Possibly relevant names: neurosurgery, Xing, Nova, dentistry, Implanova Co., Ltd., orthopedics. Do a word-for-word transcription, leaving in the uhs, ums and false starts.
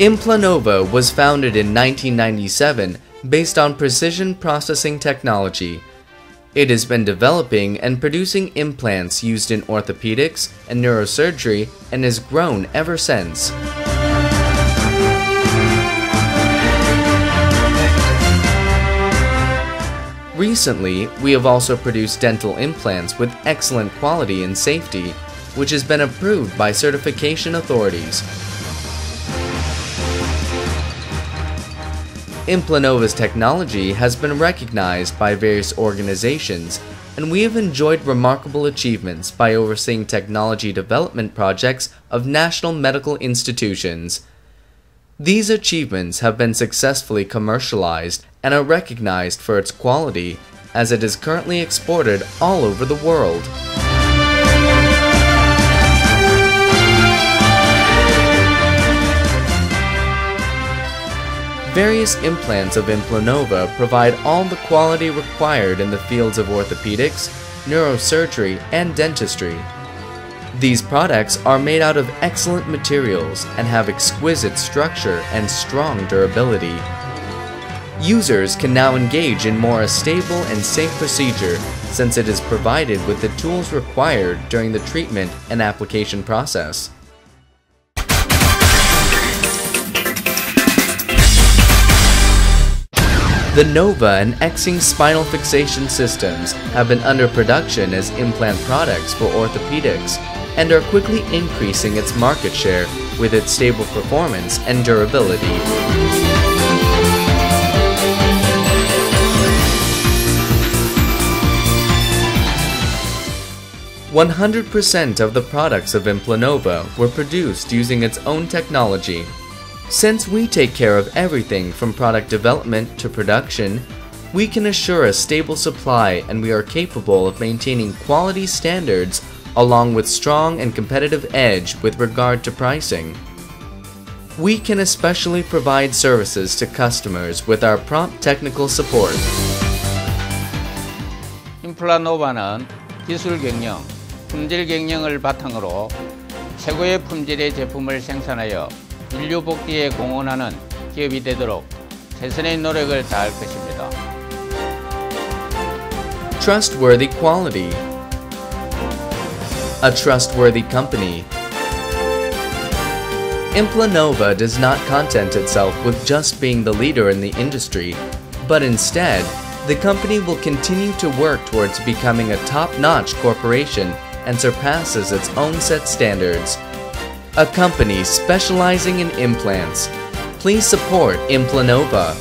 Implanova was founded in nineteen ninety-seven based on precision processing technology. It has been developing and producing implants used in orthopedics and neurosurgery and has grown ever since. Recently, we have also produced dental implants with excellent quality and safety, which has been approved by certification authorities. Implanova's technology has been recognized by various organizations, and we have enjoyed remarkable achievements by overseeing technology development projects of national medical institutions. These achievements have been successfully commercialized and are recognized for its quality, as it is currently exported all over the world. Various implants of Implanova provide all the quality required in the fields of orthopedics, neurosurgery, and dentistry. These products are made out of excellent materials and have exquisite structure and strong durability. Users can now engage in more a stable and safe procedure since it is provided with the tools required during the treatment and application process. The Nova and Xing spinal fixation systems have been under production as implant products for orthopedics and are quickly increasing its market share with its stable performance and durability. one hundred percent of the products of Implanova were produced using its own technology. Since we take care of everything from product development to production, we can assure a stable supply, and we are capable of maintaining quality standards along with strong and competitive edge with regard to pricing. We can especially provide services to customers with our prompt technical support. Implanova는 기술 경영, 품질 경영을 바탕으로 최고의 품질의 제품을 생산하여 인류 복지에 공헌하는 기업이 되도록 최선의 노력을 다할 것입니다. Trustworthy quality. A trustworthy company. Implanova does not content itself with just being the leader in the industry, but instead, the company will continue to work towards becoming a top-notch corporation and surpasses its own set standards. A company specializing in implants. Please support Implanova.